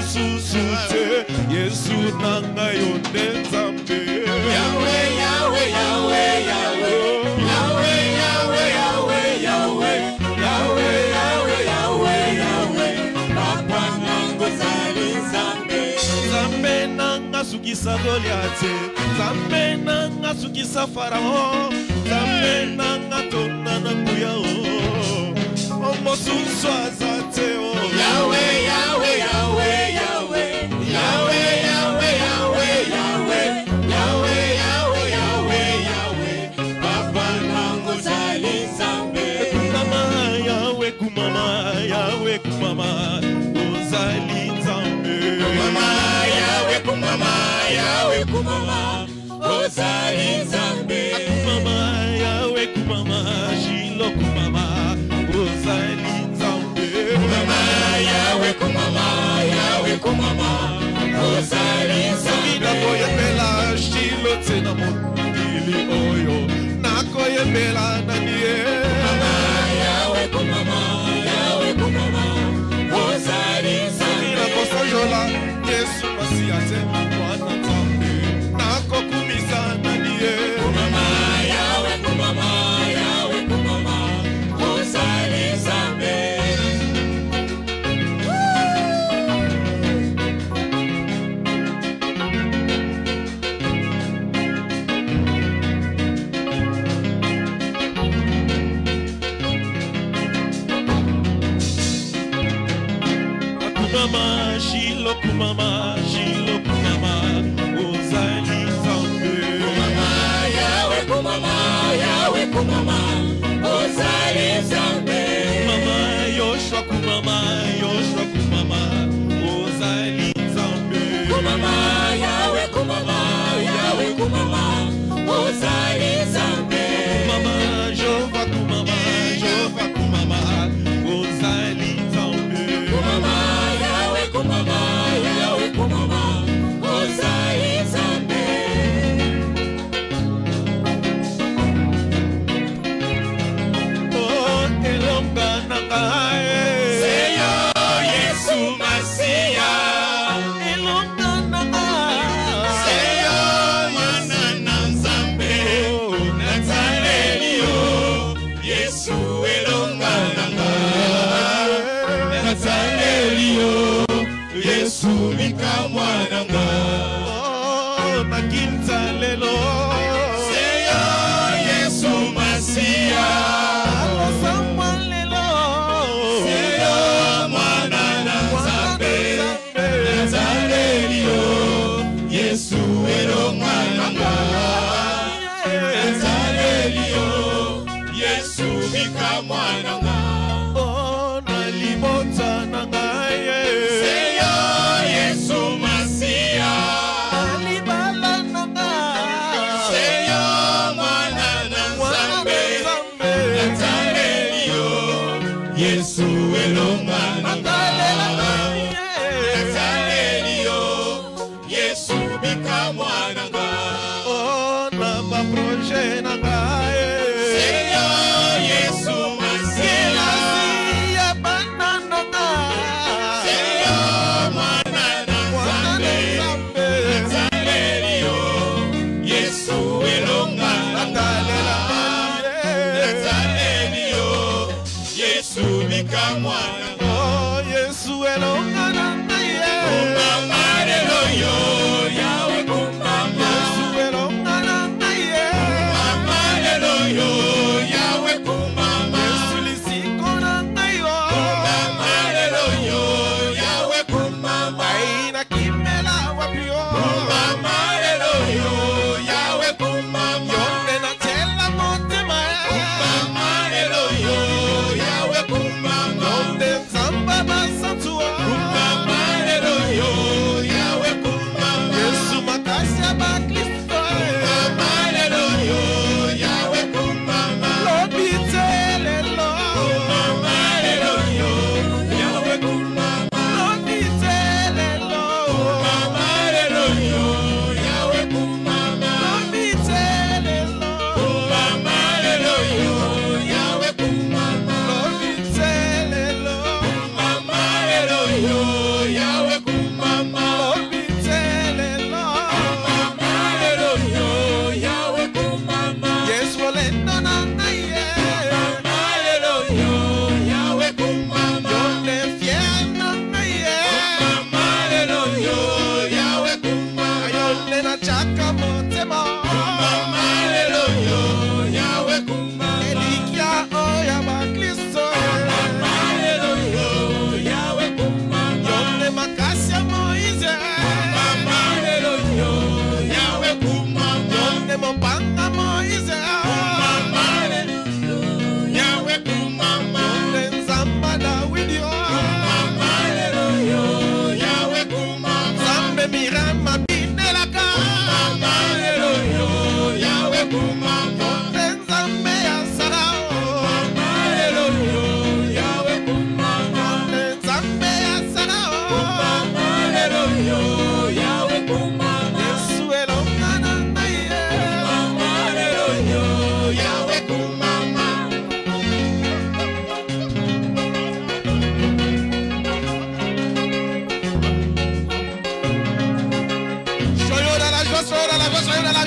susute Yesu nanga yonenzambe Yahweh Yahweh Yahweh Yahweh Sukisa Goliate, Zambe nanga sukisa Farao, Zambe nanga tona na kuyao, omosunso azateo. Yahweh, Yahweh, Yahweh, Yahweh, Yahweh, Yahweh, Yahweh, Yahweh, Yahweh, Yahweh, Yahweh, Yahweh, Papa nangu zali Zambe. Kumama, Yahweh, kumama, Yahweh, kumama, ozali Zambe. Kumama. Kumama Yahweh kumama ozali Zambe Kumama Yahweh kumama Shilo kumama ozali Zambe Kumama Yahweh kumama Yahweh kumama ozali Zambe Nakoye mela Shilo tena mutili oyo Nakoye mela nanie Kumama Yahweh kumama Yahweh kumama ozali Zambe Nakosanjola Yesu masiate mwana tambe nakokumisa nanie Kumama Yahweh kumama Yahweh kumama ozali Zambe Kumama Shilo kumama Shilo kumama ozali Zambe Kumama Yahweh kumama Yahweh kumama ozali Zambe Kumama Yoshua kumama Yoshua kumama ozali Zambe Kumama Yahweh kumama Yahweh kumama ozali Zambe Kumama Jova kumama Jova kumama ozali Zambe Kumama Kumama Yahweh kumama ozali Zambe Oh elonga nanga Seyo Yesu Masiya elonga nanga Seyo mwana na Zambe Nazarelio Yesu elonga nanga Nazarelio Yesu mika mwananga Oh nakinta lelo Seyo Yesu Masiya Akosamwa lelo Seyo mwana na Zambe Nazarelio Yesu elo mwananga Nazarelio Yesu mika mwananga Oh nalimota nanga Seyo Yesu Masiya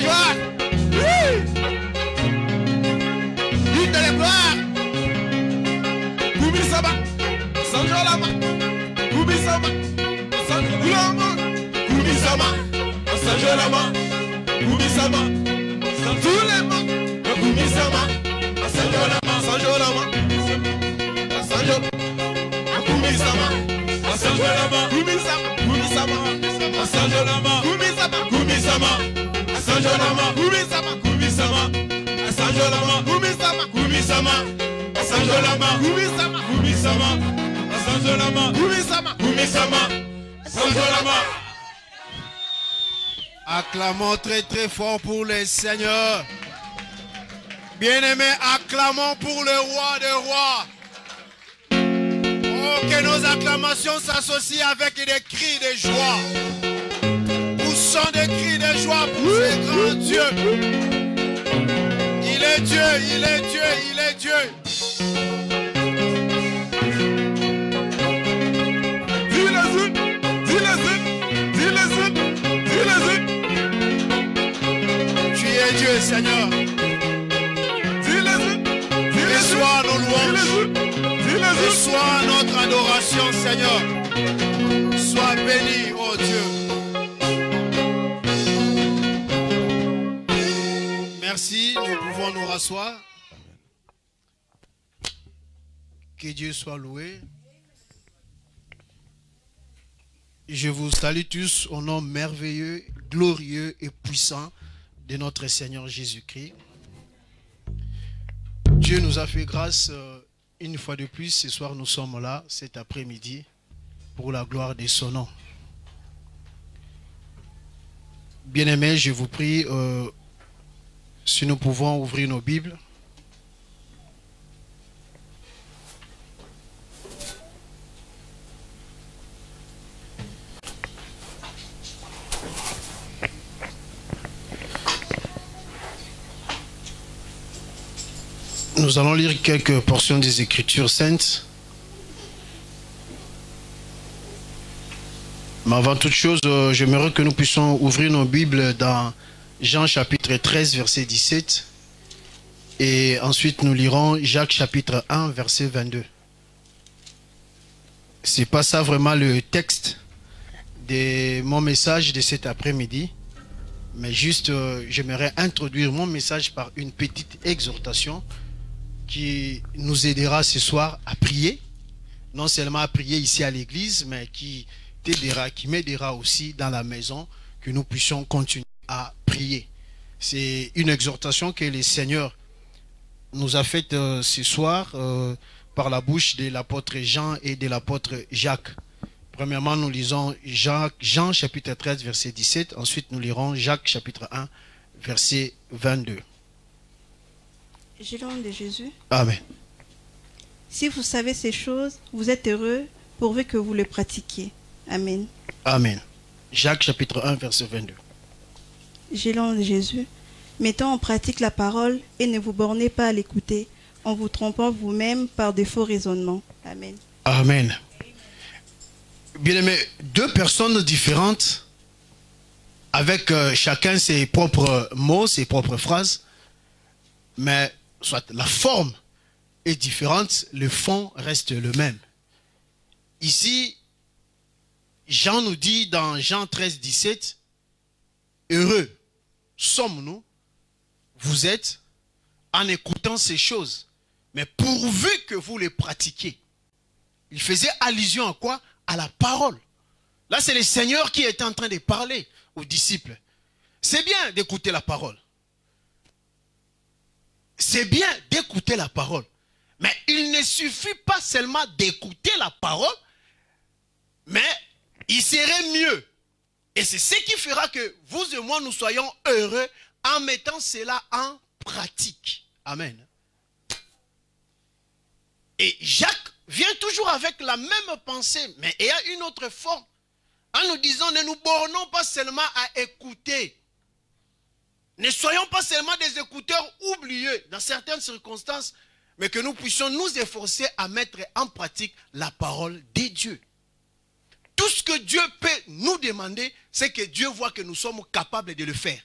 gloire. Dieu de la gloire. Boubi Saba, Sanjo Lama, Boubi Saba, Sanjo Lama, Boubi Saba, Sanjo Lama, Boubi Saba, Sanjo Lama, Boubi Saba, Sanjo Lama, Sanjo Lama, Sanjo, Boubi Saba, Sanjo Lama, Boubi Saba, Boubi Saba, Sanjo Lama, Boubi Saba, Boubi Saba. Asanjolama, Kumisama, Kumisama, Asanjolama, Kumisama, Kumisama, Asanjolama, Kumisama, Kumisama, Asanjolama, Kumisama, Kumisama, Asanjolama. Acclamons très très fort pour le Seigneur. Bien-aimés, acclamons pour le roi des rois. Oh, que nos acclamations s'associent avec des cris de joie. Sont des cris de joie pour ce grand Dieu. Il est Dieu, il est Dieu, il est Dieu. Dis-le-y, dis-le-y, dis-le-y, dis-le-y. Tu es Dieu, Seigneur. Dis-le-y, dis-le-y. Reçois nos louanges. Dis-le-y. Reçois notre adoration, Seigneur. Sois béni, ô Dieu. Merci, nous pouvons nous rasseoir. Que Dieu soit loué. Je vous salue tous au nom merveilleux, glorieux et puissant de notre Seigneur Jésus-Christ. Dieu nous a fait grâce une fois de plus. Ce soir, nous sommes là, cet après-midi, pour la gloire de son nom. Bien-aimés, je vous prie... si nous pouvons ouvrir nos Bibles. Nous allons lire quelques portions des Écritures saintes. Mais avant toute chose, j'aimerais que nous puissions ouvrir nos Bibles dans Jean chapitre 13, verset 17. Et ensuite, nous lirons Jacques chapitre 1, verset 22. C'est pas ça vraiment le texte de mon message de cet après-midi. Mais juste, j'aimerais introduire mon message par une petite exhortation qui nous aidera ce soir à prier. Non seulement à prier ici à l'église, mais qui t'aidera, qui m'aidera aussi dans la maison, que nous puissions continuer à prier. C'est une exhortation que le Seigneur nous a faite ce soir par la bouche de l'apôtre Jean et de l'apôtre Jacques. Premièrement, nous lisons Jean chapitre 13, verset 17. Ensuite, nous lirons Jacques chapitre 1, verset 22. J'ai l'homme de Jésus. Amen. Si vous savez ces choses, vous êtes heureux pourvu que vous les pratiquiez. Amen. Amen. Jacques chapitre 1, verset 22. Gélant de Jésus, mettons en pratique la parole et ne vous bornez pas à l'écouter en vous trompant vous-même par des faux raisonnements. Amen. Amen. Bien-aimés, deux personnes différentes avec chacun ses propres mots, ses propres phrases, mais soit la forme est différente, le fond reste le même. Ici, Jean nous dit dans Jean 13, 17, heureux sommes-nous, vous êtes, en écoutant ces choses, mais pourvu que vous les pratiquiez. Il faisait allusion à quoi? À la parole. Là, c'est le Seigneur qui est en train de parler aux disciples. C'est bien d'écouter la parole. C'est bien d'écouter la parole. Mais il ne suffit pas seulement d'écouter la parole, mais il serait mieux. Et c'est ce qui fera que vous et moi, nous soyons heureux en mettant cela en pratique. Amen. Et Jacques vient toujours avec la même pensée, mais il y a une autre forme. En nous disant, ne nous bornons pas seulement à écouter. Ne soyons pas seulement des écouteurs oublieux dans certaines circonstances, mais que nous puissions nous efforcer à mettre en pratique la parole des dieux. Tout ce que Dieu peut nous demander, c'est que Dieu voit que nous sommes capables de le faire.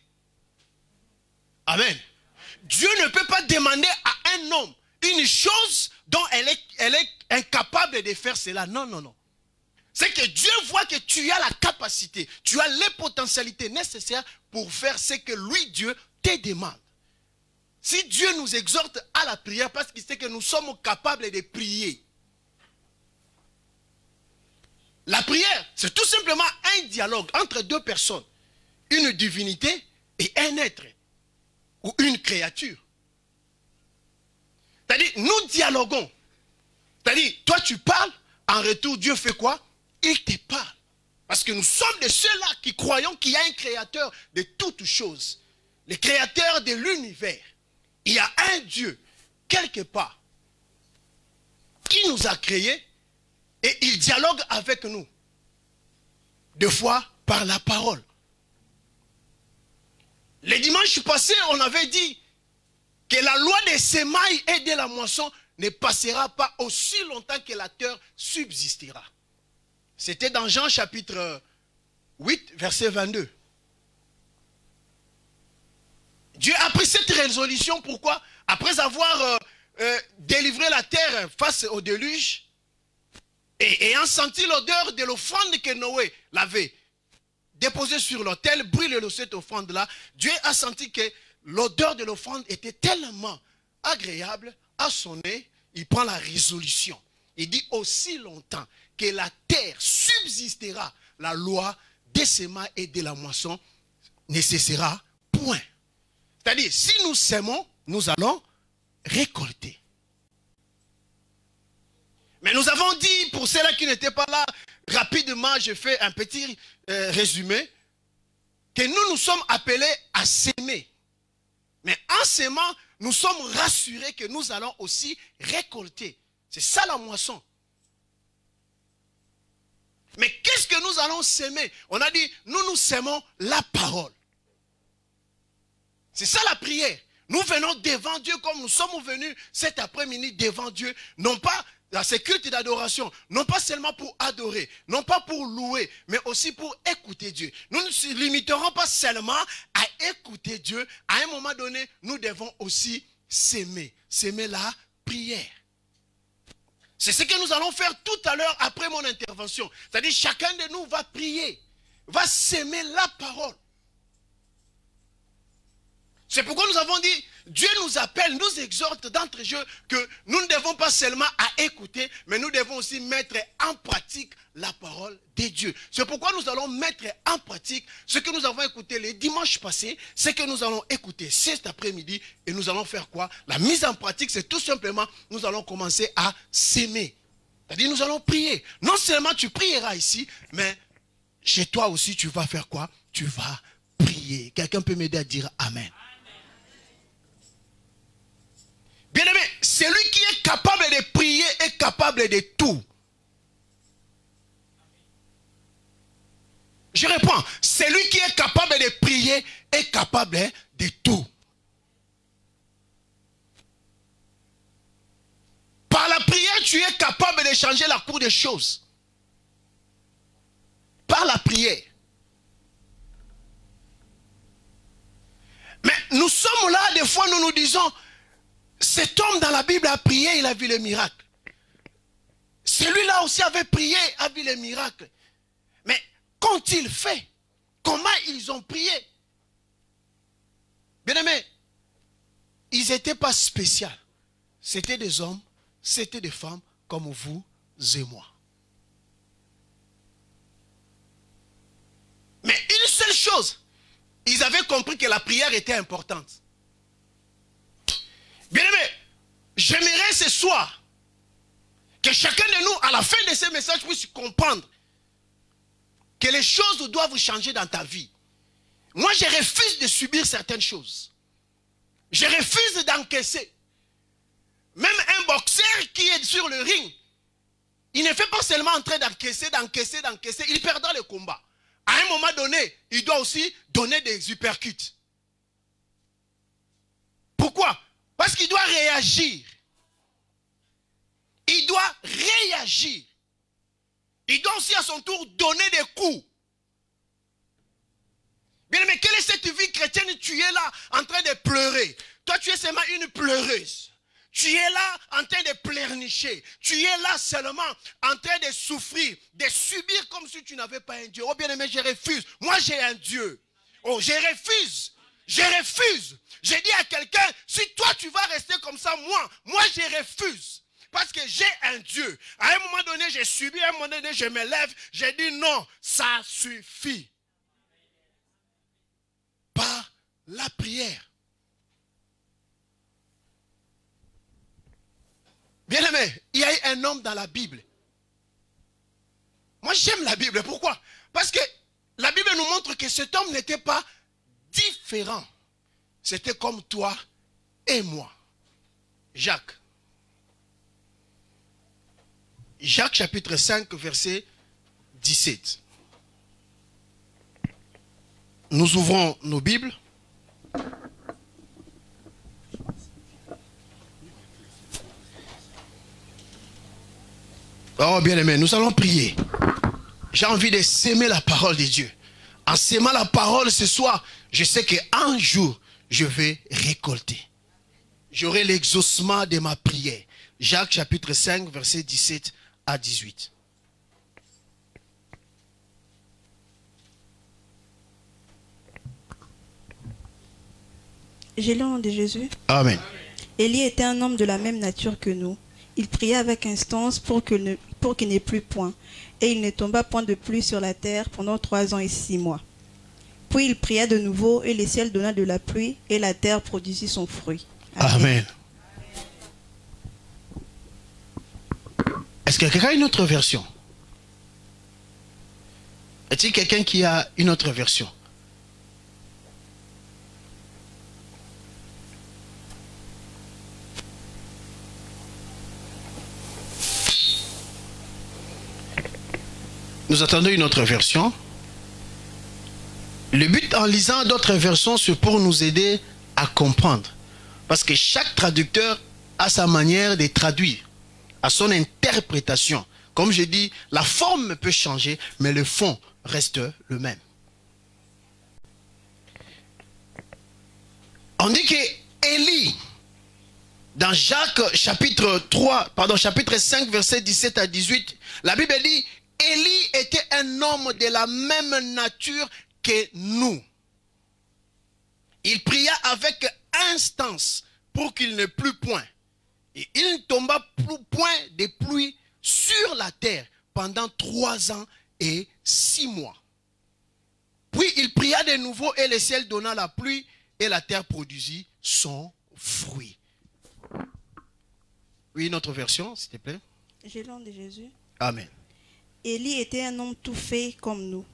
Amen. Dieu ne peut pas demander à un homme une chose dont elle est incapable de faire cela. Non, non, non. C'est que Dieu voit que tu as la capacité, tu as les potentialités nécessaires pour faire ce que lui, Dieu, te demande. Si Dieu nous exhorte à la prière, parce qu'il sait que nous sommes capables de prier. La prière, c'est tout simplement un dialogue entre deux personnes. Une divinité et un être. Ou une créature. C'est-à-dire, nous dialoguons. C'est-à-dire, toi tu parles, en retour, Dieu fait quoi? Il te parle. Parce que nous sommes de ceux-là qui croyons qu'il y a un créateur de toutes choses. Le créateur de l'univers. Il y a un Dieu, quelque part, qui nous a créés et il dialogue avec nous. Des fois, par la parole. Le dimanche passé, on avait dit que la loi des semailles et de la moisson ne passera pas aussi longtemps que la terre subsistera. C'était dans Jean chapitre 8, verset 22. Dieu a pris cette résolution, pourquoi? Après avoir délivré la terre face au déluge, et ayant senti l'odeur de l'offrande que Noé l'avait déposée sur l'autel, brûlé cette offrande-là, Dieu a senti que l'odeur de l'offrande était tellement agréable à son nez, il prend la résolution. Il dit aussi longtemps que la terre subsistera, la loi des semailles et de la moisson ne cessera point. C'est-à-dire, si nous sèmons, nous allons récolter. Mais nous avons dit, pour ceux-là qui n'étaient pas là, rapidement, je fais un petit résumé, que nous nous sommes appelés à s'aimer. Mais en s'aimant, nous sommes rassurés que nous allons aussi récolter. C'est ça la moisson. Mais qu'est-ce que nous allons s'aimer? On a dit, nous nous s'aimons la parole. C'est ça la prière. Nous venons devant Dieu comme nous sommes venus cet après-midi devant Dieu, non pas dans ces cultes d'adoration, non pas seulement pour adorer, non pas pour louer, mais aussi pour écouter Dieu. Nous ne nous limiterons pas seulement à écouter Dieu. À un moment donné, nous devons aussi s'aimer. S'aimer la prière. C'est ce que nous allons faire tout à l'heure après mon intervention. C'est-à-dire chacun de nous va prier, va s'aimer la parole. C'est pourquoi nous avons dit, Dieu nous appelle, nous exhorte d'entrejeu que nous ne devons pas seulement à écouter, mais nous devons aussi mettre en pratique la parole de Dieu. C'est pourquoi nous allons mettre en pratique ce que nous avons écouté les dimanches passés, ce que nous allons écouter cet après-midi, et nous allons faire quoi? La mise en pratique, c'est tout simplement, nous allons commencer à s'aimer. C'est-à-dire, nous allons prier. Non seulement tu prieras ici, mais chez toi aussi, tu vas faire quoi? Tu vas prier. Quelqu'un peut m'aider à dire amen. Bien-aimé, celui qui est capable de prier est capable de tout. Je réponds, celui qui est capable de prier est capable de tout. Par la prière, tu es capable de changer la cours des choses. Par la prière. Mais nous sommes là, des fois nous nous disons... Cet homme dans la Bible a prié, il a vu les miracles. Celui-là aussi avait prié, a vu les miracles. Mais qu'ont-ils fait? Comment ils ont prié? Bien-aimés, ils n'étaient pas spéciaux. C'était des hommes, c'était des femmes comme vous et moi. Mais une seule chose, ils avaient compris que la prière était importante. Bien-aimés, j'aimerais ce soir que chacun de nous, à la fin de ce message, puisse comprendre que les choses doivent changer dans ta vie. Moi, je refuse de subir certaines choses. Je refuse d'encaisser. Même un boxeur qui est sur le ring, il ne fait pas seulement en train d'encaisser. Il perdra le combat. À un moment donné, il doit aussi donner des uppercuts. Pourquoi? Parce qu'il doit réagir. Il doit réagir. Il doit aussi à son tour donner des coups. Bien, mais quelle est cette vie chrétienne? Tu es es là en train de pleurer. Toi, tu es seulement une pleureuse. Tu es là en train de pleurnicher. Tu es là seulement en train de souffrir, de subir comme si tu n'avais pas un Dieu. Oh bien-aimé, je refuse. Moi, j'ai un Dieu. Oh, je refuse. Je refuse. J'ai dit à quelqu'un, si toi, tu vas rester comme ça, moi, je refuse. Parce que j'ai un Dieu. À un moment donné, j'ai subi. À un moment donné, je me lève. J'ai dit non, ça suffit. Par la prière. Bien-aimé, il y a eu un homme dans la Bible. Moi, j'aime la Bible. Pourquoi? Parce que la Bible nous montre que cet homme n'était pas différent. C'était comme toi et moi. Jacques. Jacques chapitre 5, verset 17. Nous ouvrons nos Bibles. Oh bien-aimé, nous allons prier. J'ai envie de s'aimer la parole de Dieu. En s'aimant la parole ce soir, je sais qu'un jour, je vais récolter. J'aurai l'exaucement de ma prière. Jacques chapitre 5, verset 17 à 18. J'ai le nom de Jésus. Amen. Élie était un homme de la même nature que nous. Il pria avec instance pour qu'il n'ait plus point. Et il ne tomba point de pluie sur la terre pendant 3 ans et 6 mois. Puis il pria de nouveau et le ciel donna de la pluie et la terre produisit son fruit. Amen. Amen. Est-ce que quelqu'un a une autre version? Est-il quelqu'un qui a une autre version? Nous attendons une autre version. Le but en lisant d'autres versions, c'est pour nous aider à comprendre. Parce que chaque traducteur a sa manière de traduire, à son interprétation. Comme je dis, la forme peut changer, mais le fond reste le même. On dit que Élie, dans Jacques chapitre 5, verset 17 à 18, la Bible dit... Élie était un homme de la même nature que nous. Il pria avec instance pour qu'il ne plût point. Et il ne tomba point de pluie sur la terre pendant 3 ans et 6 mois. Puis il pria de nouveau et le ciel donna la pluie et la terre produisit son fruit. Oui, notre version, s'il te plaît. J'ai le nom de Jésus. Amen. Élie était un homme tout fait comme nous.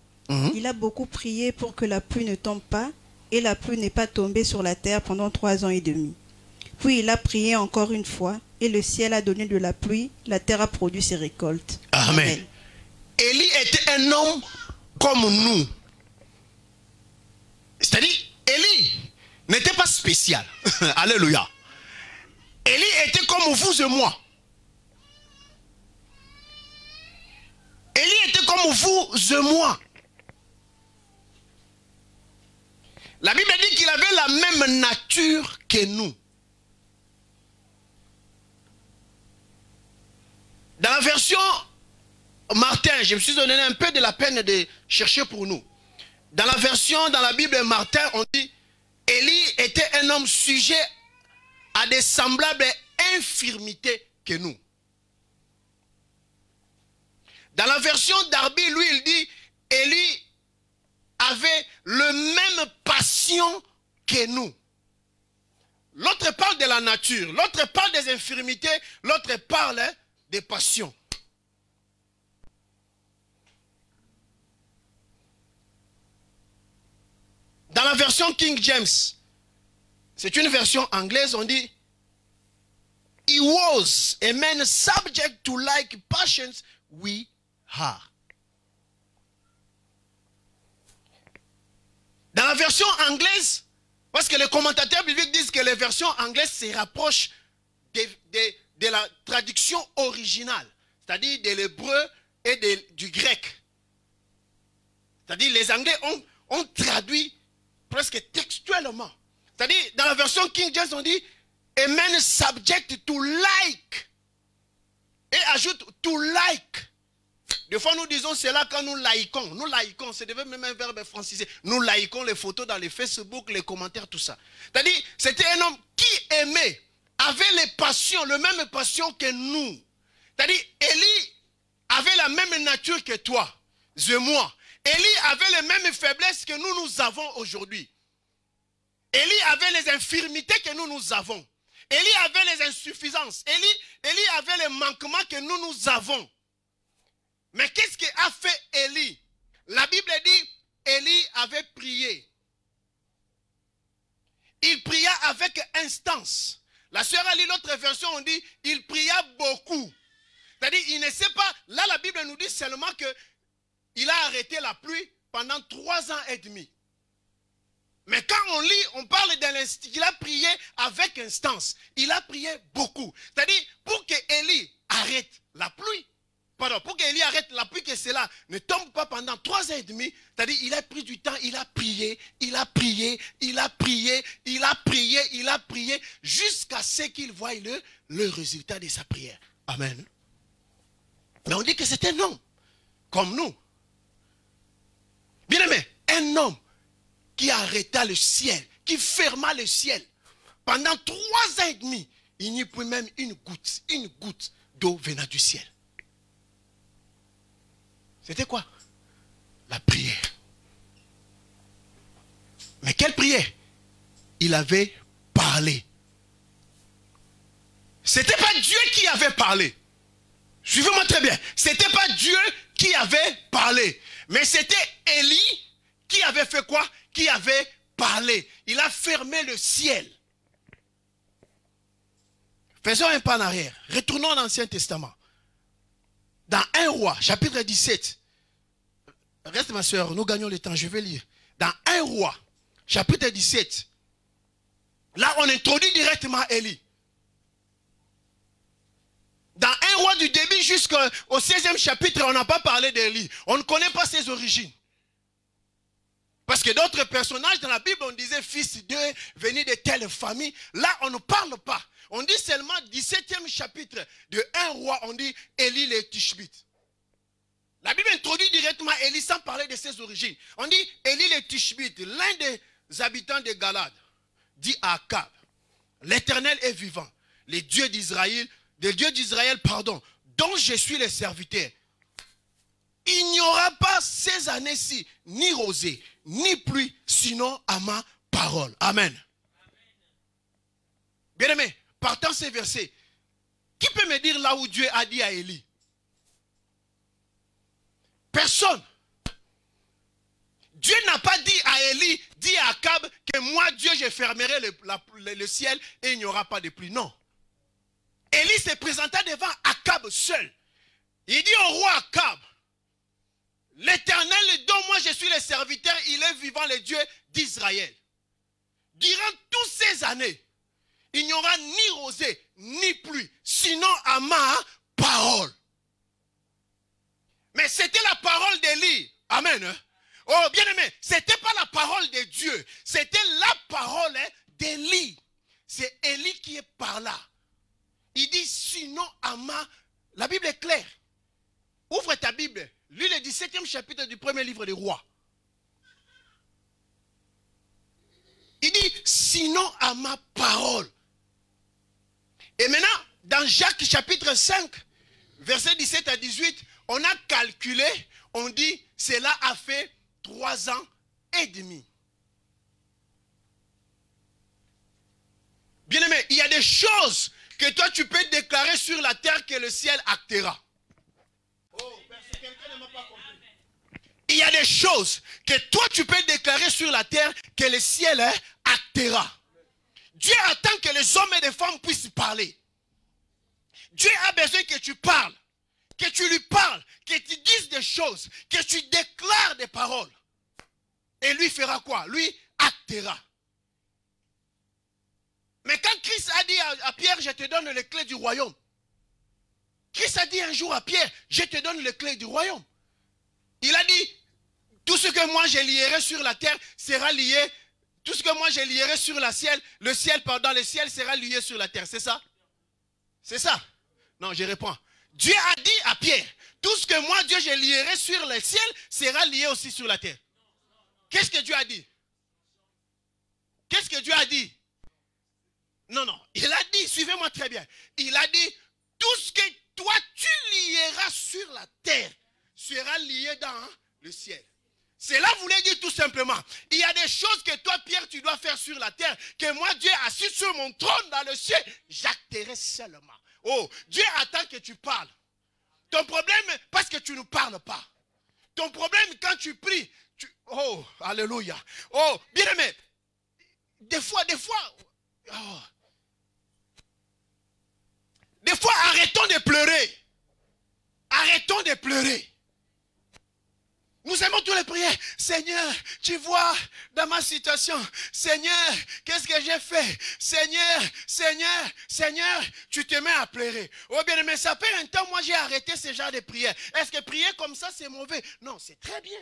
Il a beaucoup prié pour que la pluie ne tombe pas, et la pluie n'est pas tombée sur la terre pendant 3 ans et demi. Puis il a prié encore une fois, et le ciel a donné de la pluie, la terre a produit ses récoltes. Amen. Élie était un homme comme nous. C'est-à-dire, Élie n'était pas spécial. Alléluia. Élie était comme vous et moi. Élie était comme vous et moi. La Bible dit qu'il avait la même nature que nous. Dans la version Martin, je me suis donné un peu de la peine de chercher pour nous. Dans la version, dans la Bible Martin, on dit Élie était un homme sujet à des semblables infirmités que nous. Dans la version Darby, lui, il dit, Élie avait le même passion que nous. L'autre parle de la nature, l'autre parle des infirmités, l'autre parle des passions. Dans la version King James, c'est une version anglaise, on dit, he was a man subject to like passions we ah. Dans la version anglaise, parce que les commentateurs bibliques disent que les versions anglaises se rapprochent de la traduction originale, c'est-à-dire de l'hébreu et du grec. C'est-à-dire les Anglais ont traduit presque textuellement C'est-à-dire, dans la version King James, on dit « Amen subject to like ». Et ajoute « to like ». Des fois, nous disons cela quand nous likons. Nous likons, c'est devenu même un verbe francisé. Nous likons les photos dans les Facebook, les commentaires, tout ça. C'est-à-dire, c'était un homme qui aimait, avait les passions, la même passion que nous. C'est-à-dire, Élie avait la même nature que toi, et moi. Élie avait les mêmes faiblesses que nous, nous avons aujourd'hui. Élie avait les infirmités que nous, nous avons. Élie avait les insuffisances. Élie avait les manquements que nous, nous avons. Mais qu'est-ce qu'a fait Élie? La Bible dit, Élie avait prié. Il pria avec instance. La sœur a lu l'autre version, on dit, il pria beaucoup. C'est-à-dire, il ne sait pas, là la Bible nous dit seulement qu'il a arrêté la pluie pendant 3 ans et demi. Mais quand on lit, on parle qu'il a prié avec instance. Il a prié beaucoup. C'est-à-dire, pour qu'Élie arrête la pluie, pardon, pour qu'Élie arrête la pluie que cela ne tombe pas pendant 3 ans et demi, c'est-à-dire il a pris du temps, il a prié, il a prié, il a prié, il a prié, il a prié, jusqu'à ce qu'il voie le résultat de sa prière. Amen. Mais on dit que c'est un homme, comme nous. Bien-aimé, un homme qui arrêta le ciel, qui ferma le ciel. Pendant 3 ans et demi, il n'y put même une goutte d'eau venant du ciel. C'était quoi? La prière. Mais quelle prière? Il avait parlé. Ce n'était pas Dieu qui avait parlé. Suivez-moi très bien. Ce n'était pas Dieu qui avait parlé. Mais c'était Élie qui avait fait quoi? Qui avait parlé. Il a fermé le ciel. Faisons un pas en arrière. Retournons à l'Ancien Testament. Dans 1 roi, chapitre 17. Reste ma soeur, nous gagnons le temps, je vais lire. Dans 1 roi, chapitre 17. Là, on introduit directement Élie. Dans 1 roi du début jusqu'au 16e chapitre, on n'a pas parlé d'Élie. On ne connaît pas ses origines. Parce que d'autres personnages dans la Bible, on disait fils d'eux, venu de telle famille. Là, on ne parle pas. On dit seulement 17e chapitre de 1 roi, on dit Élie le Tishbite. La Bible introduit directement Élie sans parler de ses origines. On dit Élie le Tishbite, l'un des habitants de Galade, dit à Akab, l'Éternel est vivant, les dieux d'Israël, dont je suis le serviteur. Il n'y aura pas ces années-ci, ni rosée, ni pluie, sinon à ma parole. Amen. Bien-aimés, partant ces versets, qui peut me dire là où Dieu a dit à Élie? Personne. Dieu n'a pas dit à Élie, dit à Akab, que moi, Dieu, je fermerai le ciel et il n'y aura pas de pluie. Non. Élie se présenta devant Akab seul. Il dit au roi Akab, l'Éternel dont moi je suis le serviteur, il est vivant, le Dieu d'Israël. Durant toutes ces années, il n'y aura ni rosée, ni pluie, sinon à ma parole. Mais c'était la parole d'Élie. Amen. Oh, bien-aimé, ce n'était pas la parole de Dieu, c'était la parole d'Élie. C'est Élie qui est par là. Il dit sinon à ma... La Bible est claire. Ouvre ta Bible. Lui, le 17e chapitre du premier livre des rois. Il dit, sinon à ma parole. Et maintenant, dans Jacques chapitre 5, versets 17 à 18, on a calculé, on dit, cela a fait 3 ans et demi. Bien-aimé, il y a des choses que toi, tu peux déclarer sur la terre que le ciel actera. Il y a des choses que toi tu peux déclarer sur la terre que le ciel actera. Dieu attend que les hommes et les femmes puissent parler. Dieu a besoin que tu parles, que tu lui parles, que tu dises des choses, que tu déclares des paroles. Et lui fera quoi? Lui actera. Mais quand Christ a dit à Pierre, je te donne les clés du royaume. Christ a dit un jour à Pierre, je te donne les clés du royaume. Il a dit, tout ce que moi je lierai sur la terre sera lié Tout ce que moi je lierai sur le ciel, pardon, le ciel sera lié sur la terre. C'est ça? C'est ça? Non, je réponds. Dieu a dit à Pierre, tout ce que moi, Dieu, je lierai sur le ciel sera lié aussi sur la terre. Qu'est-ce que Dieu a dit? Qu'est-ce que Dieu a dit? Non, non. Il a dit, suivez-moi très bien. Il a dit, tout ce que toi, tu lieras sur la terre sera lié dans le ciel. Cela voulait dire tout simplement, il y a des choses que toi, Pierre, tu dois faire sur la terre, que moi, Dieu, assis sur mon trône dans le ciel, j'acterai seulement. Oh, Dieu attend que tu parles. Ton problème, parce que tu ne parles pas. Ton problème, quand tu pries, tu... Oh, alléluia. Oh, bien-aimé, des fois... Oh. Des fois, arrêtons de pleurer. Arrêtons de pleurer. Nous aimons tous les prières. Seigneur, tu vois dans ma situation. Seigneur, qu'est-ce que j'ai fait? Seigneur, Seigneur, Seigneur, tu te mets à pleurer. Oh bien, mais ça fait un temps, moi j'ai arrêté ce genre de prières. Est-ce que prier comme ça, c'est mauvais? Non, c'est très bien.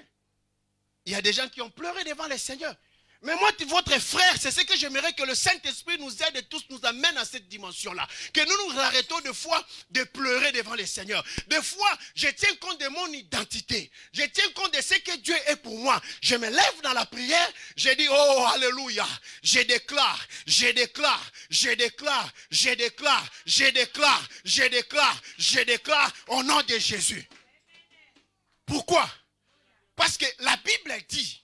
Il y a des gens qui ont pleuré devant le Seigneur. Mais moi, votre frère, c'est ce que j'aimerais que le Saint-Esprit nous aide et tous nous amène à cette dimension-là. Que nous nous arrêtons de fois de pleurer devant le Seigneur. Des fois, je tiens compte de mon identité. Je tiens compte de ce que Dieu est pour moi. Je me lève dans la prière, je dis, oh, alléluia. Je déclare, je déclare, je déclare, je déclare, je déclare, je déclare, je déclare au nom de Jésus. Pourquoi? Parce que la Bible dit,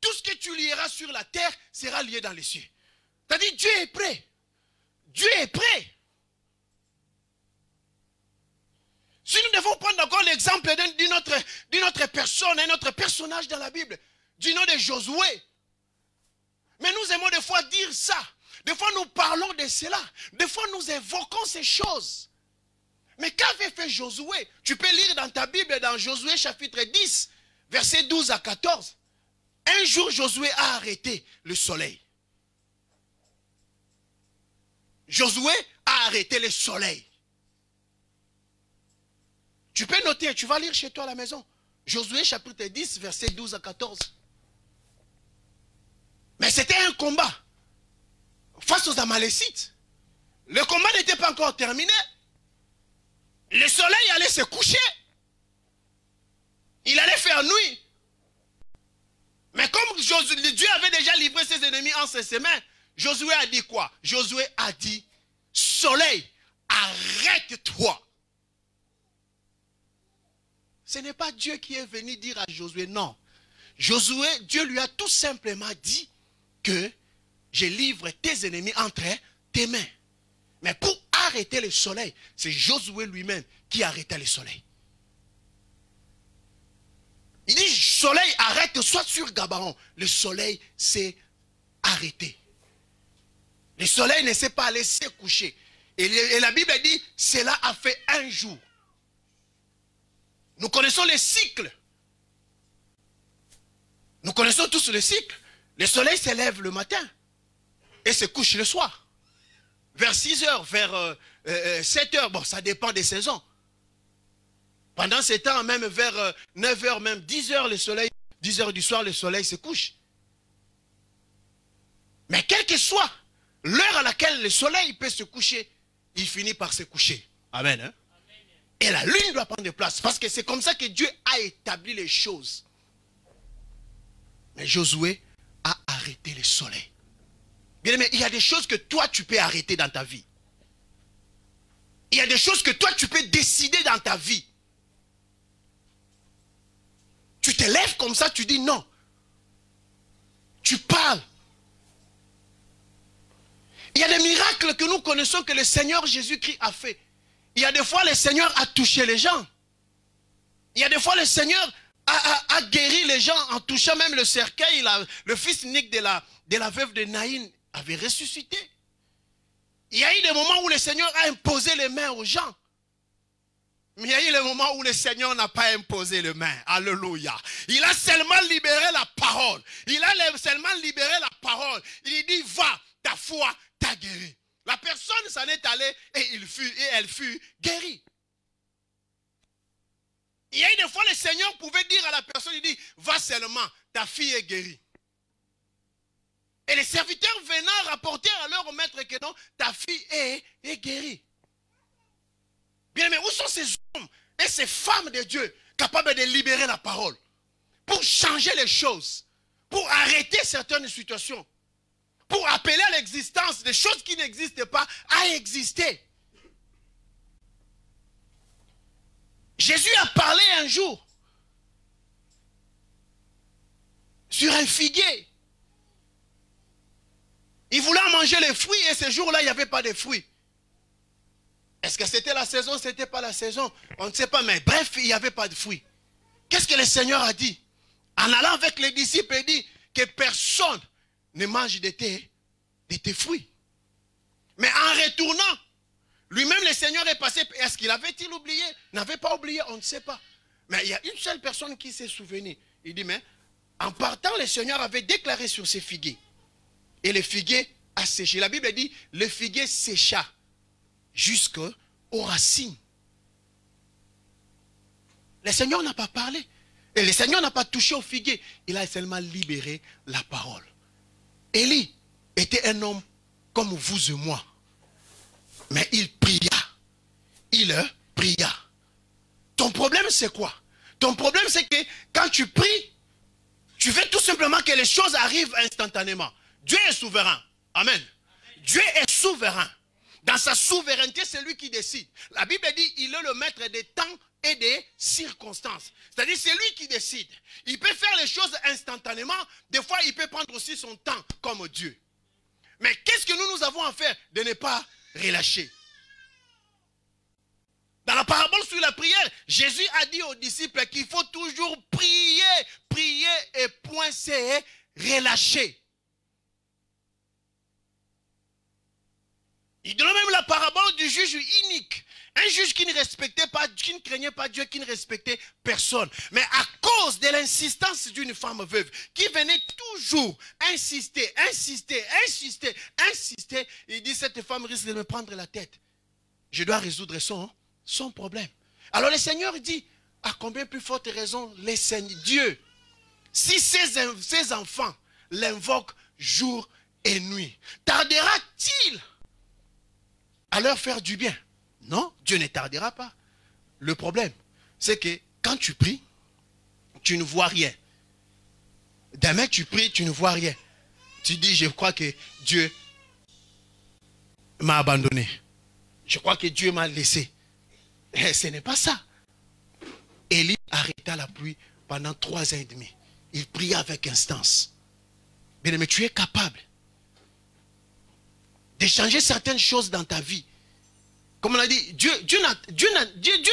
tout ce que tu lieras sur la terre sera lié dans les cieux. C'est-à-dire Dieu est prêt. Dieu est prêt. Si nous devons prendre encore l'exemple d'une autre personne, un autre personnage dans la Bible, du nom de Josué. Mais nous aimons des fois dire ça. Des fois nous parlons de cela. Des fois nous évoquons ces choses. Mais qu'avait fait Josué? Tu peux lire dans ta Bible, dans Josué chapitre 10, versets 12 à 14. Un jour, Josué a arrêté le soleil. Josué a arrêté le soleil. Tu peux noter, tu vas lire chez toi à la maison. Josué chapitre 10, versets 12 à 14. Mais c'était un combat face aux Amalécites. Le combat n'était pas encore terminé. Le soleil allait se coucher. Il allait faire nuit. Mais comme Dieu avait déjà livré ses ennemis en ses mains, Josué a dit quoi? Josué a dit, soleil, arrête-toi. Ce n'est pas Dieu qui est venu dire à Josué, non. Josué, Dieu lui a tout simplement dit que je livre tes ennemis entre tes mains. Mais pour arrêter le soleil, c'est Josué lui-même qui arrêta le soleil. Il dit, soleil, arrête, sois sur Gabaron. Le soleil s'est arrêté. Le soleil ne s'est pas laissé coucher. Et la Bible dit, cela a fait un jour. Nous connaissons les cycles. Nous connaissons tous les cycles. Le soleil se lève le matin et se couche le soir. Vers 6 heures, vers 7 heures, bon, ça dépend des saisons. Pendant ces temps, même vers 9h, même 10h, le soleil, 10h du soir, le soleil se couche. Mais quelle que soit l'heure à laquelle le soleil peut se coucher, il finit par se coucher. Amen. Hein? Amen. Et la lune doit prendre place, parce que c'est comme ça que Dieu a établi les choses. Mais Josué a arrêté le soleil. Bien aimé, il y a des choses que toi, tu peux arrêter dans ta vie. Il y a des choses que toi, tu peux décider dans ta vie. Tu te lèves comme ça, tu dis non. Tu parles. Il y a des miracles que nous connaissons que le Seigneur Jésus-Christ a fait. Il y a des fois le Seigneur a touché les gens. Il y a des fois le Seigneur a guéri les gens en touchant même le cercueil. Le fils unique de la veuve de Naïn avait ressuscité. Il y a eu des moments où le Seigneur a imposé les mains aux gens. Mais il y a eu le moment où le Seigneur n'a pas imposé les mains. Alléluia. Il a seulement libéré la parole. Il a seulement libéré la parole. Il dit, va, ta foi t'a guéri. La personne s'en est allée et elle fut guérie. Il y a eu des fois, le Seigneur pouvait dire à la personne, il dit, va seulement, ta fille est guérie. Et les serviteurs venant rapporter à leur maître que non, ta fille est guérie. Bien, mais où sont ces hommes et ces femmes de Dieu capables de libérer la parole pour changer les choses, pour arrêter certaines situations, pour appeler à l'existence des choses qui n'existent pas à exister? Jésus a parlé un jour sur un figuier. Il voulait manger les fruits et ce jour-là, il n'y avait pas de fruits. Est-ce que c'était la saison, c'était pas la saison? On ne sait pas, mais bref, il n'y avait pas de fruits. Qu'est-ce que le Seigneur a dit? En allant avec les disciples, il dit que personne ne mange de tes fruits. Mais en retournant, lui-même, le Seigneur est passé. Est-ce qu'il avait-il oublié? N'avait pas oublié, on ne sait pas. Mais il y a une seule personne qui s'est souvenue. Il dit, mais en partant, le Seigneur avait déclaré sur ses figuiers. Et le figuier a séché. La Bible dit, le figuier sécha jusqu'aux racines. Le Seigneur n'a pas parlé. Et le Seigneur n'a pas touché au figuier. Il a seulement libéré la parole. Élie était un homme comme vous et moi. Mais il pria. Il pria. Ton problème, c'est quoi? Ton problème, c'est que quand tu pries, tu veux tout simplement que les choses arrivent instantanément. Dieu est souverain. Amen. Dieu est souverain. Dans sa souveraineté, c'est lui qui décide. La Bible dit, il est le maître des temps et des circonstances. C'est-à-dire, c'est lui qui décide. Il peut faire les choses instantanément. Des fois, il peut prendre aussi son temps comme Dieu. Mais qu'est-ce que nous avons à faire? De ne pas relâcher. Dans la parabole sur la prière, Jésus a dit aux disciples qu'il faut toujours prier, prier et point c'est relâcher. Il donne même la parabole du juge unique. Un juge qui ne respectait pas, qui ne craignait pas Dieu, qui ne respectait personne. Mais à cause de l'insistance d'une femme veuve, qui venait toujours insister, insister, insister, insister, il dit, cette femme risque de me prendre la tête. Je dois résoudre son problème. Alors le Seigneur dit, à combien plus forte raison les Seigneurs, Dieu, si ses enfants l'invoquent jour et nuit, tardera-t-il à leur faire du bien? Non, Dieu ne tardera pas. Le problème, c'est que quand tu pries, tu ne vois rien. Demain, tu pries, tu ne vois rien. Tu dis, je crois que Dieu m'a abandonné. Je crois que Dieu m'a laissé. Et ce n'est pas ça. Élie arrêta la pluie pendant 3 ans et demi. Il pria avec instance. Mais tu es capable d'échanger certaines choses dans ta vie. Comme on a dit, Dieu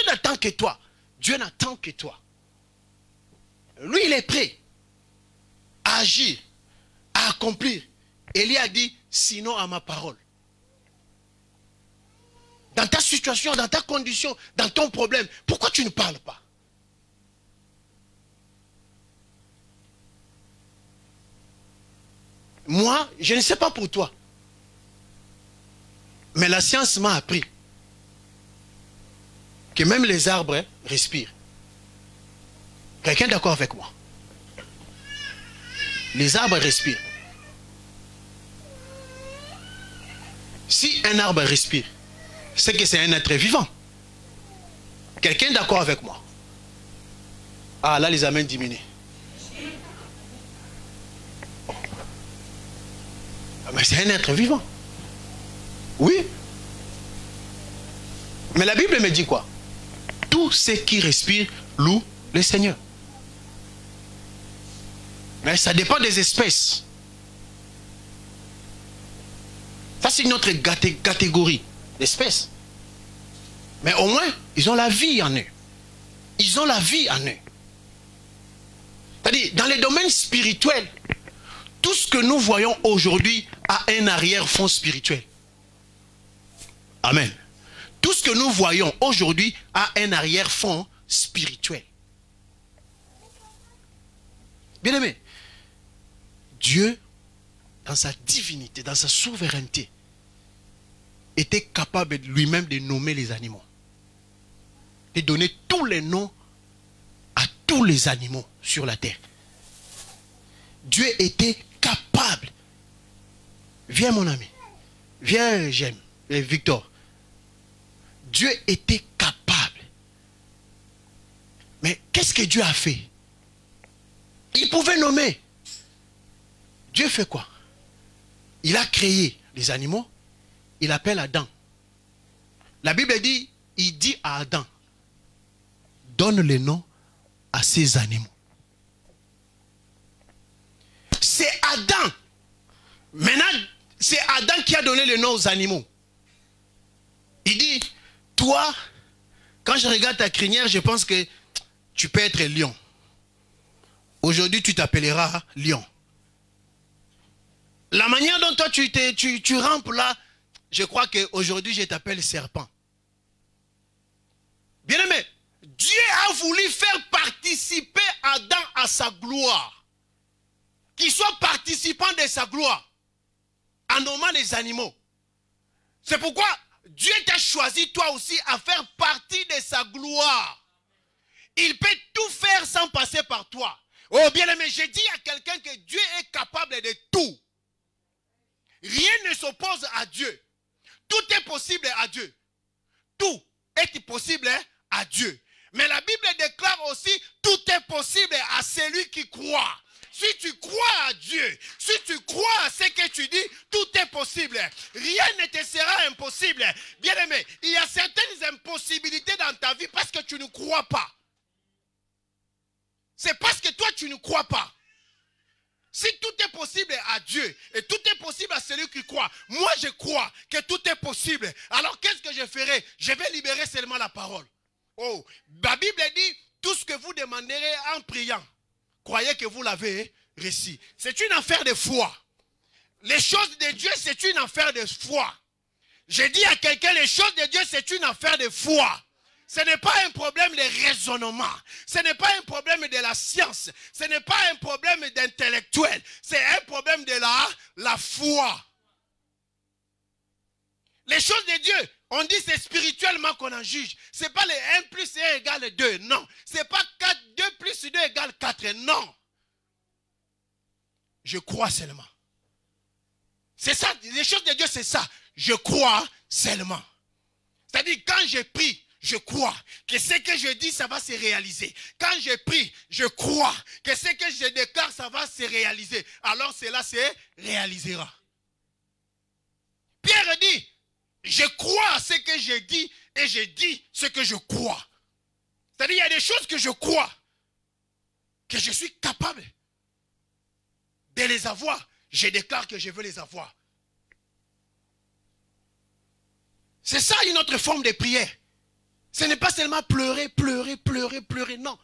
n'attend que toi. Dieu n'attend que toi. Lui, il est prêt à agir, à accomplir. Élie a dit, sinon à ma parole. Dans ta situation, dans ta condition, dans ton problème, pourquoi tu ne parles pas? Moi, je ne sais pas pour toi. Mais la science m'a appris que même les arbres respirent. Quelqu'un d'accord avec moi? Les arbres respirent. Si un arbre respire, c'est que c'est un être vivant. Quelqu'un d'accord avec moi? Ah là, les amens diminuent. Mais c'est un être vivant. Oui. Mais la Bible me dit quoi? Tout ce qui respire loue le Seigneur. Mais ça dépend des espèces. Ça, c'est une autre catégorie d'espèces. Mais au moins, ils ont la vie en eux. Ils ont la vie en eux. C'est-à-dire, dans les domaines spirituels, tout ce que nous voyons aujourd'hui a un arrière-fond spirituel. Amen. Tout ce que nous voyons aujourd'hui a un arrière-fond spirituel. Bien-aimé, Dieu, dans sa divinité, dans sa souveraineté, était capable lui-même de nommer les animaux. De donner tous les noms à tous les animaux sur la terre. Dieu était capable Viens mon ami, viens Victor. Dieu était capable. Mais qu'est-ce que Dieu a fait? Il pouvait nommer. Dieu fait quoi? Il a créé les animaux. Il appelle Adam. La Bible dit, il dit à Adam, donne le nom à ces animaux. C'est Adam. Maintenant, c'est Adam qui a donné le nom aux animaux. Il dit, toi, quand je regarde ta crinière, je pense que tu peux être lion. Aujourd'hui, tu t'appelleras lion. La manière dont toi tu rampes là, je crois qu'aujourd'hui, je t'appelle serpent. Bien-aimé, Dieu a voulu faire participer Adam à sa gloire. Qu'il soit participant de sa gloire. En nommant les animaux. C'est pourquoi Dieu t'a choisi toi aussi à faire partie de sa gloire. Il peut tout faire sans passer par toi. Oh bien-aimé, je dis à quelqu'un que Dieu est capable de tout. Rien ne s'oppose à Dieu. Tout est possible à Dieu. Tout est possible à Dieu. Mais la Bible déclare aussi, tout est possible à celui qui croit. Si tu crois à Dieu, si tu crois à ce que tu dis, tout est possible. Rien ne te sera impossible. Bien-aimé, il y a certaines impossibilités dans ta vie parce que tu ne crois pas. C'est parce que toi, tu ne crois pas. Si tout est possible à Dieu et tout est possible à celui qui croit, moi je crois que tout est possible. Alors qu'est-ce que je ferai? Je vais libérer seulement la parole. Oh, la Bible dit, tout ce que vous demanderez en priant, croyez que vous l'avez reçu. C'est une affaire de foi. Les choses de Dieu, c'est une affaire de foi. J'ai dit à quelqu'un, les choses de Dieu, c'est une affaire de foi. Ce n'est pas un problème de raisonnement. Ce n'est pas un problème de la science. Ce n'est pas un problème d'intellectuel. C'est un problème de la foi. Les choses de Dieu, on dit c'est spirituellement qu'on en juge. Ce n'est pas les 1 plus 1 égale 2, non. Ce n'est pas 4, 2 plus 2 égale 4, non. Je crois seulement. C'est ça, les choses de Dieu, c'est ça. Je crois seulement. C'est-à-dire quand je prie, je crois que ce que je dis, ça va se réaliser. Quand je prie, je crois que ce que je déclare, ça va se réaliser. Alors cela se réalisera. Pierre dit, je crois à ce que je dis et je dis ce que je crois. C'est-à-dire, il y a des choses que je crois, que je suis capable de les avoir. Je déclare que je veux les avoir. C'est ça une autre forme de prière. Ce n'est pas seulement pleurer, pleurer, pleurer, pleurer, non.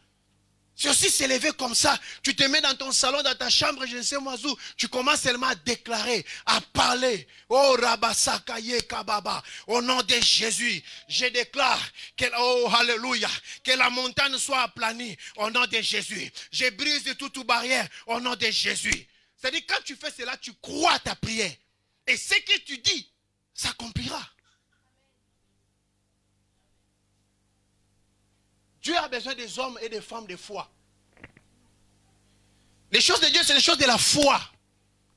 C'est aussi s'élever comme ça. Tu te mets dans ton salon, dans ta chambre, je ne sais moi où. Tu commences seulement à déclarer, à parler. Oh, Rabasakaye Kababa, au nom de Jésus, je déclare que, oh, alléluia, que la montagne soit aplanie au nom de Jésus. Je brise toute barrière au nom de Jésus. C'est-à-dire, quand tu fais cela, tu crois à ta prière. Et ce que tu dis, s'accomplira. Dieu a besoin des hommes et des femmes de foi. Les choses de Dieu, c'est les choses de la foi.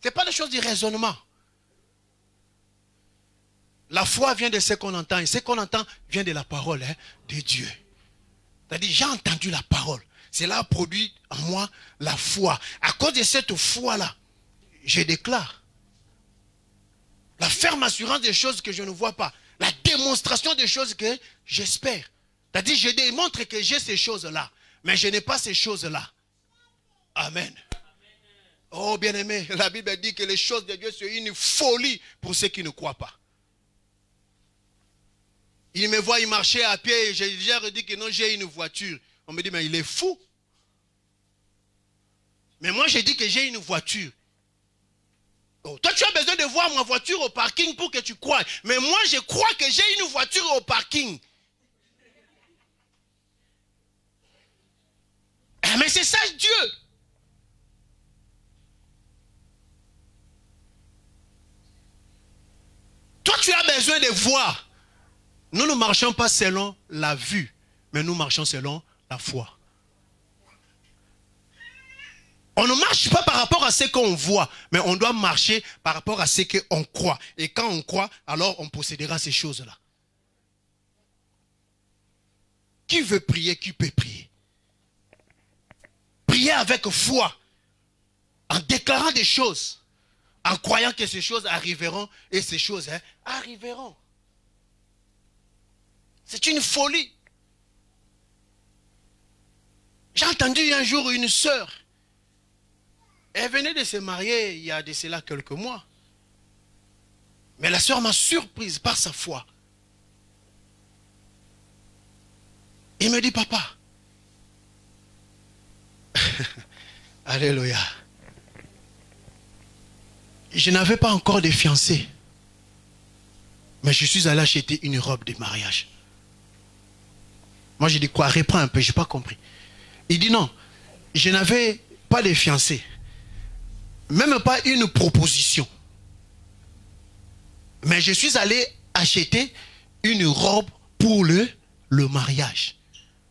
Ce n'est pas les choses du raisonnement. La foi vient de ce qu'on entend. Et ce qu'on entend vient de la parole de Dieu. C'est-à-dire, j'ai entendu la parole. Cela a produit en moi la foi. À cause de cette foi-là, je déclare la ferme assurance des choses que je ne vois pas. La démonstration des choses que j'espère. C'est-à-dire, je démontre que j'ai ces choses-là, mais je n'ai pas ces choses-là. Amen. Oh, bien-aimé, la Bible dit que les choses de Dieu sont une folie pour ceux qui ne croient pas. Il me voit marcher à pied et j'ai déjà dit que non, j'ai une voiture. On me dit, mais il est fou. Mais moi, j'ai dit que j'ai une voiture. Oh, toi, tu as besoin de voir ma voiture au parking pour que tu croies. Mais moi, je crois que j'ai une voiture au parking. Mais c'est ça Dieu. Toi, tu as besoin de voir. Nous ne marchons pas selon la vue, mais nous marchons selon la foi. On ne marche pas par rapport à ce qu'on voit, mais on doit marcher par rapport à ce qu'on croit. Et quand on croit, alors on possédera ces choses-là. Qui veut prier, qui peut prier. Prier avec foi, en déclarant des choses, en croyant que ces choses arriveront, et ces choses arriveront. C'est une folie. J'ai entendu un jour une sœur. Elle venait de se marier il y a de cela quelques mois. Mais la sœur m'a surprise par sa foi. Il me dit, papa. Alléluia. Je n'avais pas encore de fiancée. Mais je suis allé acheter une robe de mariage. Moi, j'ai dit quoi? Reprends un peu, je n'ai pas compris. Il dit non, je n'avais pas de fiancée. Même pas une proposition. Mais je suis allé acheter une robe pour le mariage.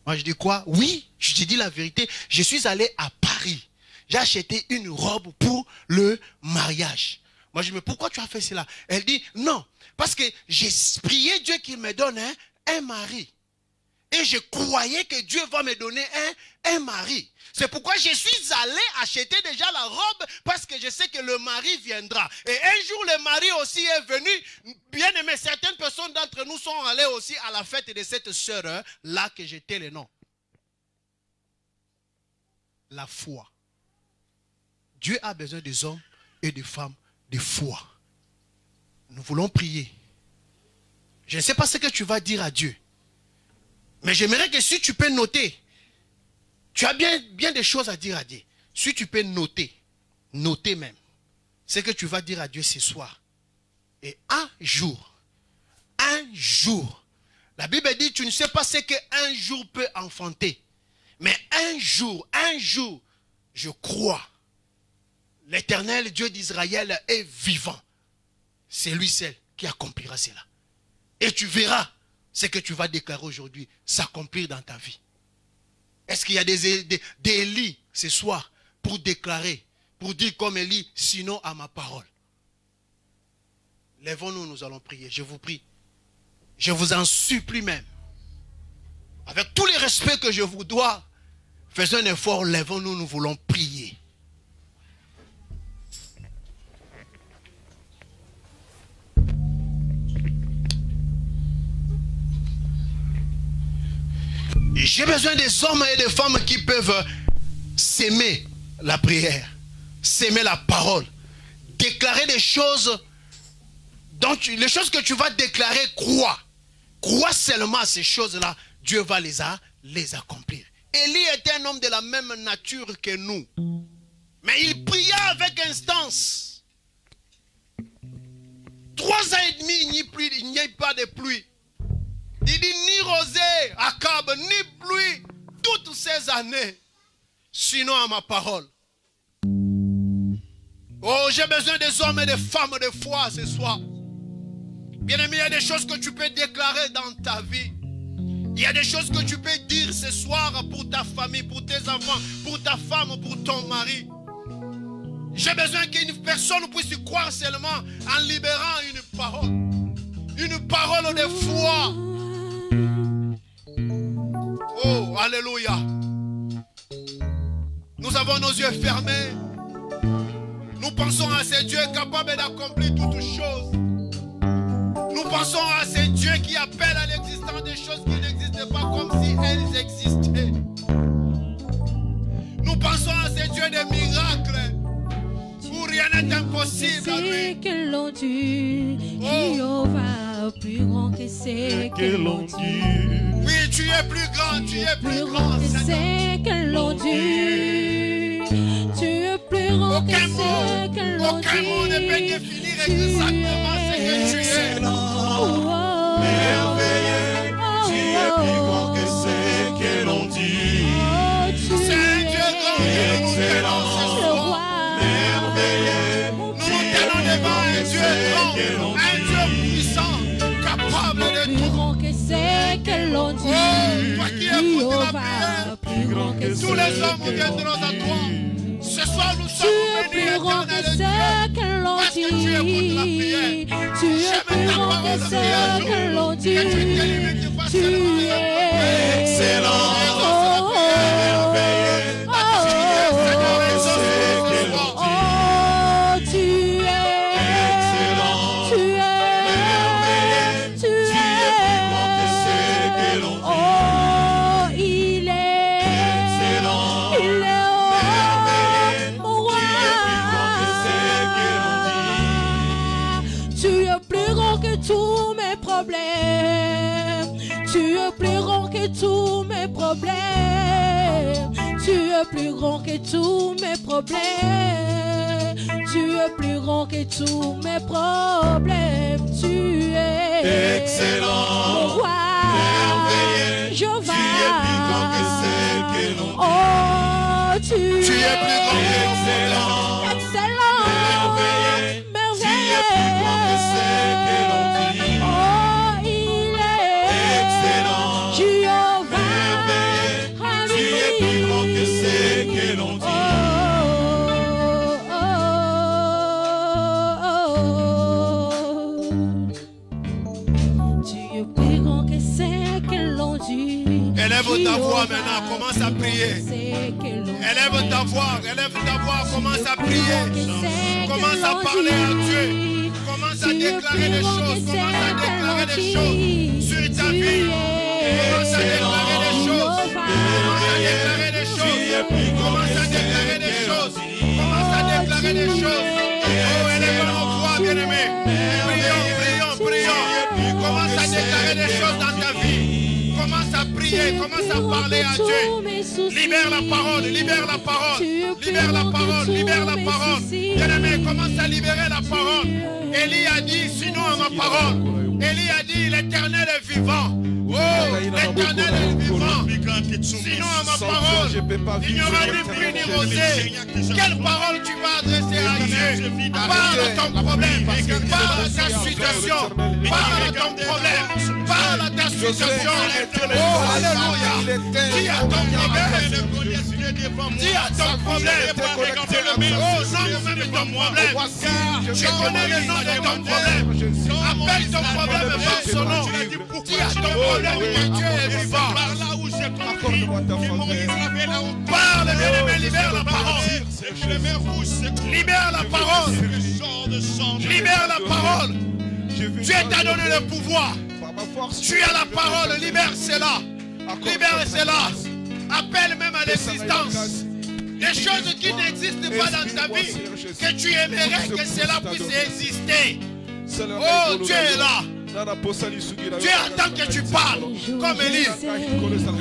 Moi, je dis quoi? Oui, je te dis la vérité. Je suis allé à Paris. J'ai acheté une robe pour le mariage. Moi, je dis, mais pourquoi tu as fait cela? Elle dit, non, parce que j'ai prié Dieu qu'il me donne un mari. Et je croyais que Dieu va me donner un mari. C'est pourquoi je suis allé acheter déjà la robe, parce que je sais que le mari viendra. Et un jour, le mari aussi est venu. Bien aimé, certaines personnes d'entre nous sont allées aussi à la fête de cette sœur-là que j'étais le nom. La foi. Dieu a besoin des hommes et des femmes de foi. Nous voulons prier. Je ne sais pas ce que tu vas dire à Dieu. Mais j'aimerais que si tu peux noter, tu as bien des choses à dire à Dieu. Si tu peux noter, noter même, ce que tu vas dire à Dieu ce soir. Et un jour, la Bible dit, tu ne sais pas ce qu'un jour peut enfanter. Mais un jour, je crois. L'Éternel Dieu d'Israël est vivant. C'est lui seul qui accomplira cela. Et tu verras. Ce que tu vas déclarer aujourd'hui s'accomplir dans ta vie. Est-ce qu'il y a des Élie ce soir pour déclarer, pour dire comme Élie, sinon à ma parole? Lèvons-nous, nous allons prier. Je vous prie. Je vous en supplie même. Avec tous les respects que je vous dois, faisons un effort, lèvons-nous, nous voulons prier. J'ai besoin des hommes et des femmes qui peuvent s'aimer la prière, s'aimer la parole, déclarer des choses, donc les choses que tu vas déclarer, crois. Crois seulement à ces choses-là, Dieu va les accomplir. Élie était un homme de la même nature que nous, mais il pria avec instance. 3 ans et demi, il n'y a pas de pluie. Il dit, ni rosée, Akab, ni pluie, toutes ces années, sinon à ma parole. Oh, j'ai besoin des hommes et des femmes de foi ce soir. Bien-aimé, il y a des choses que tu peux déclarer dans ta vie. Il y a des choses que tu peux dire ce soir pour ta famille, pour tes enfants, pour ta femme, pour ton mari. J'ai besoin qu'une personne puisse croire seulement en libérant une parole de foi. Oh, alléluia. Nous avons nos yeux fermés. Nous pensons à ce Dieu capable d'accomplir toutes choses. Nous pensons à ce Dieu qui appelle à l'existence des choses qui n'existent pas comme si elles existaient. Nous pensons à ce Dieu des miracles. Où rien n'est impossible à lui. C'est que l'on dit, Jéhovah, plus grand que c'est que l'on dit. Oui, tu es plus grand, tu es plus grand que c'est que l'on dit. Tu es plus grand que c'est que l'on dit. Aucun mot ne peut définir exactement ce que tu es. Merveilleux, tu es plus grand que c'est que l'on dit. C'est un Dieu grand et excellent. Un Dieu puissant, capable de tout. Plus grand que c'est que l'on dit. Oh, toi qui écoutes la prière, tous les hommes viendront à toi. Ce soir, Tu peux rendre ce que l'on dit. Tu peux rendre ce que l'on dit. Tu es excellent, merveilleux. Tu es plus grand que tous mes problèmes. Tu es plus grand que tous mes problèmes. Tu es excellent, mon roi, merveilleux. Jéhovah, tu es plus grand que ceux que l'on aime. Oh, tu es excellent, excellent, merveilleux. Tu es plus grand que ceux que l'on aime. Élève ta voix maintenant, commence à prier. Élève ta voix, commence à prier. Commence à parler à Dieu. Commence à déclarer des choses. Commence à déclarer des choses sur ta vie. Commence à déclarer des choses. Commence à déclarer des choses. Commence à déclarer des choses. Commence à déclarer des choses. Oh, élève nos voix, bien-aimés. Prions, prions, prions. Commence à déclarer des choses dans ta vie. Commence à prier, commence à parler à Dieu. Libère la parole, libère la parole, libère la parole, libère la parole. Bien-aimé, commence à libérer la parole. Élie a dit, sinon à ma parole. Élie a dit, l'Éternel est vivant. Oh, l'Éternel est vivant. Sinon à ma parole, il n'y aura ni pluie ni rosée. Quelle parole tu vas adresser à Dieu? Parle de ton problème, parle de ta situation, parle de ton problème. Parle à ta situation. Oh, alléluia. Dis à ton problème. Dis à ton problème. Oh, non, même ton problème. Je connais le nom de ton problème. Appelle ton problème par son nom. Dis à ton problème que Dieu est vivant. Parle, bien-aimé, libère la parole. Libère la parole. Libère la parole. Dieu t'a donné le pouvoir. Tu as la parole, libère cela. Libère cela. Appelle même à l'existence des choses qui n'existent pas dans ta vie, que tu aimerais que cela puisse exister. Oh, Dieu est là. Dieu attend que tu parles comme Élie.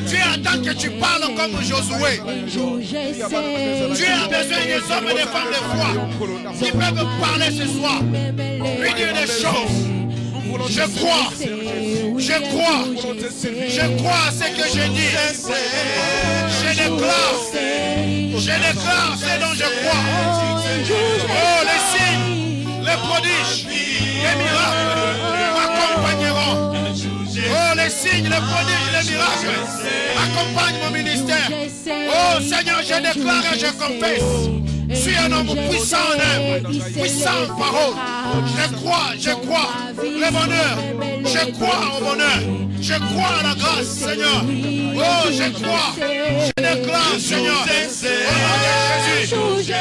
Dieu attend que tu parles comme Josué. Dieu a besoin des hommes et des femmes de foi qui peuvent parler ce soir, lui dire des choses. Je crois, je crois, je crois à ce que je dis. Je déclare ce dont je crois. Oh, les signes, les prodiges, les miracles m'accompagneront. Oh, les signes, les prodiges, les miracles accompagnent mon ministère. Oh, Seigneur, je déclare et je confesse. Je suis un homme puissant en œuvre, puissant en parole. Je crois le bonheur. Je crois au bonheur. Je crois à la grâce, Seigneur. Oh, je crois. Je déclare, Seigneur. Au nom de Jésus.